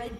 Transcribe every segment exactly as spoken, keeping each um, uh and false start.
Red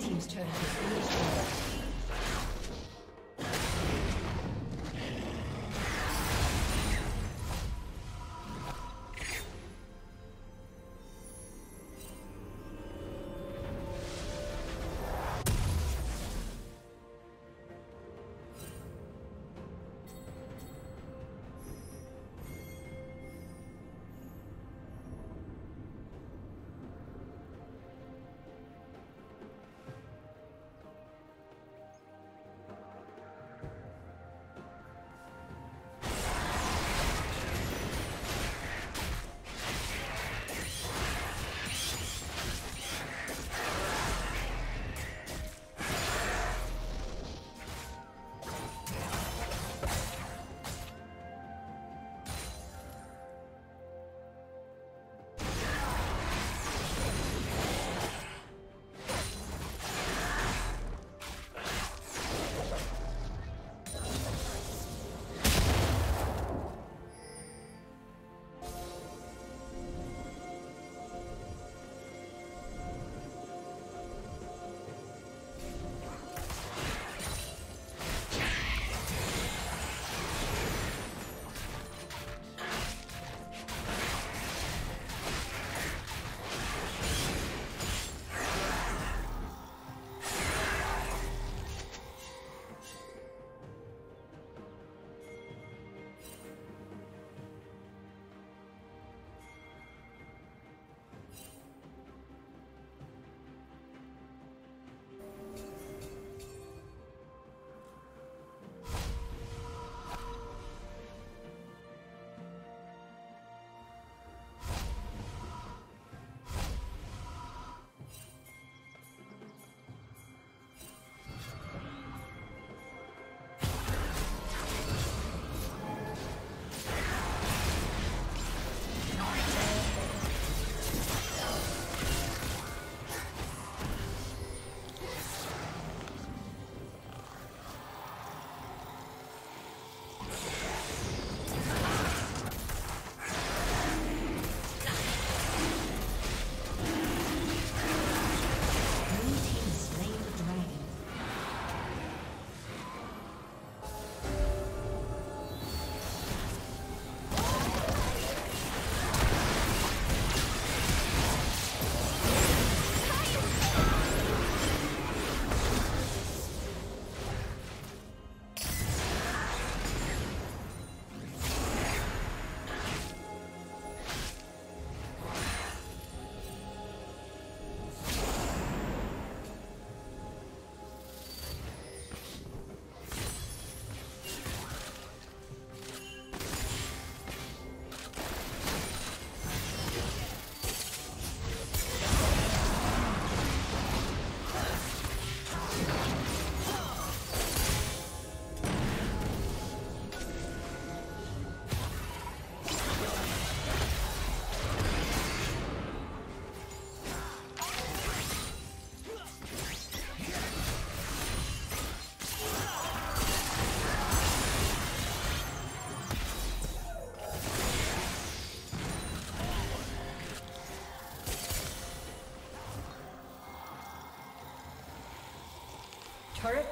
Team's turn to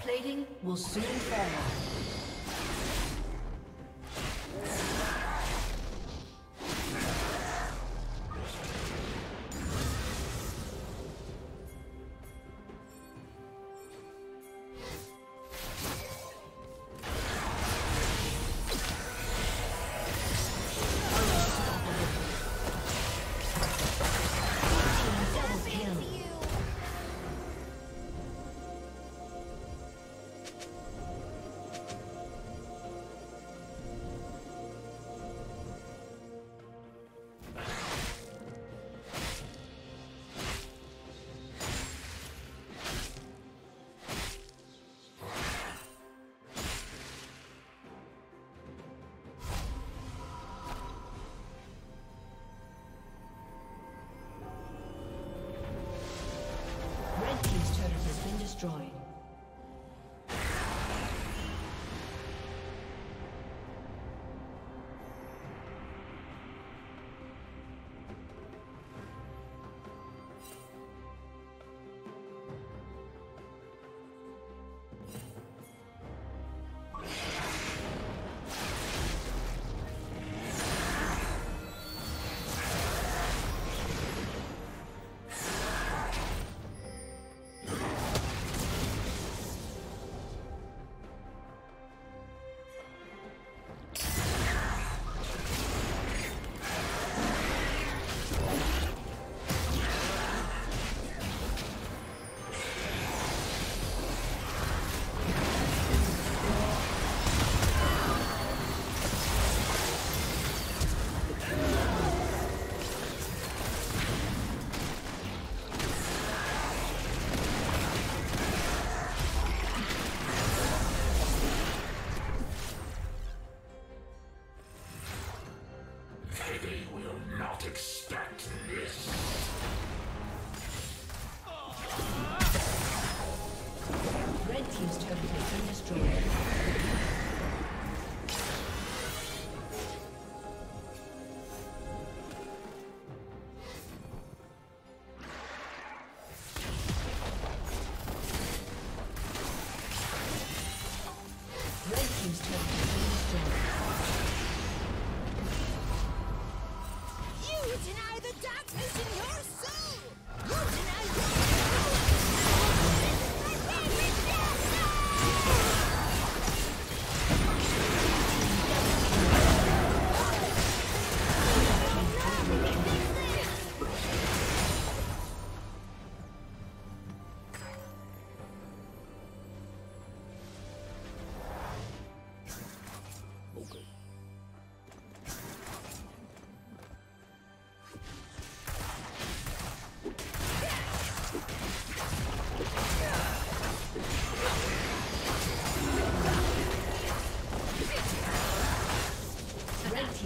plating will soon fall.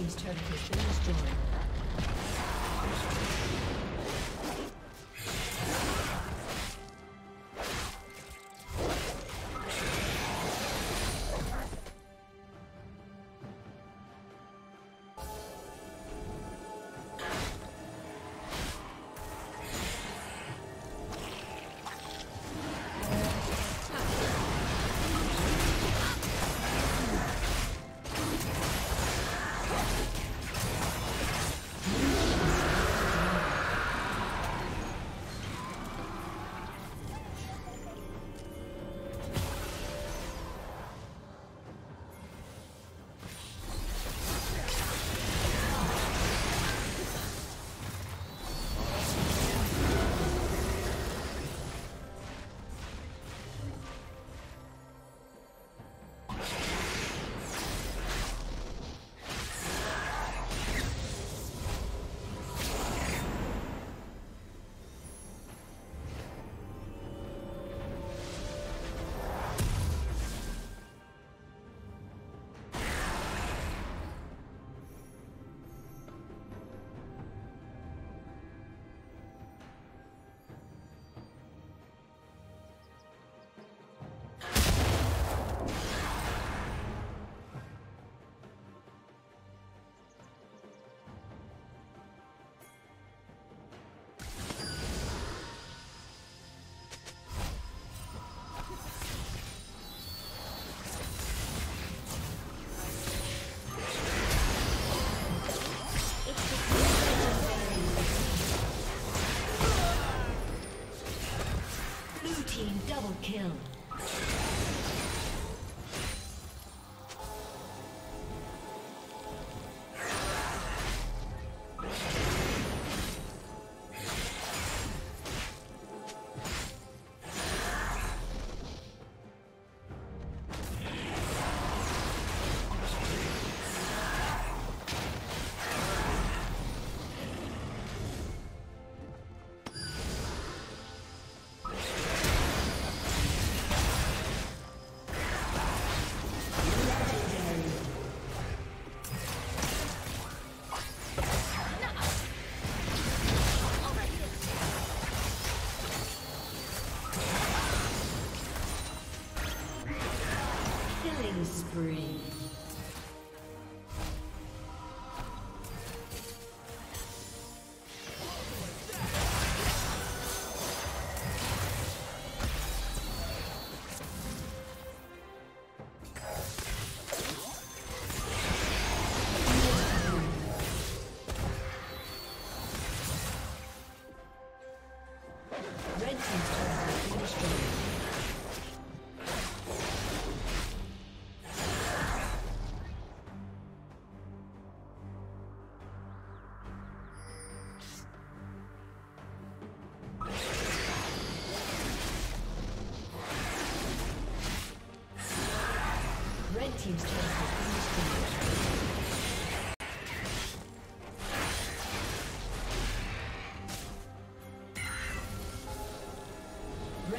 Destroyed.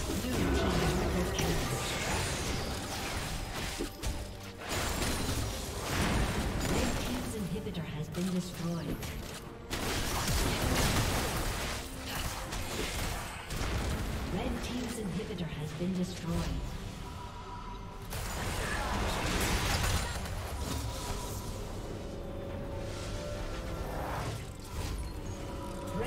Red team's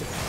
Yeah.